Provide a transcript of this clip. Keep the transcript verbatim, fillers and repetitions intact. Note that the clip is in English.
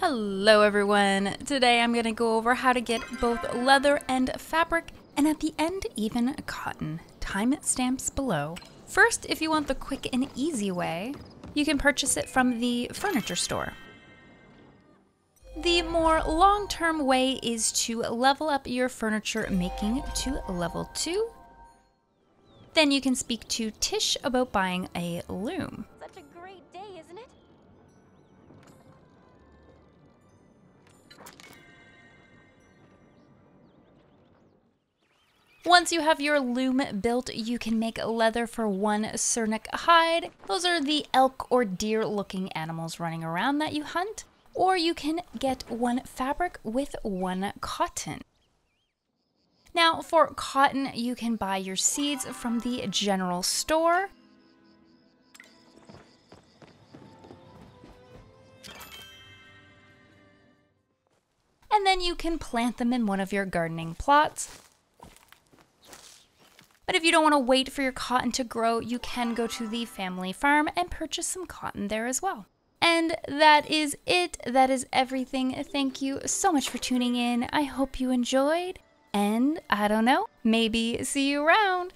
Hello everyone! Today I'm going to go over how to get both leather and fabric, and at the end even cotton. Timestamps below. First, if you want the quick and easy way, you can purchase it from the furniture store. The more long-term way is to level up your furniture making to level two. Then you can speak to Tish about buying a loom. Such a great day, isn't it? Once you have your loom built, you can make leather for one Sernuk hide. Those are the elk or deer looking animals running around that you hunt. Or you can get one fabric with one cotton. Now for cotton, you can buy your seeds from the general store. And then you can plant them in one of your gardening plots. But if you don't want to wait for your cotton to grow, you can go to the family farm and purchase some cotton there as well. And that is it. That is everything. Thank you so much for tuning in. I hope you enjoyed. And I don't know, maybe see you around.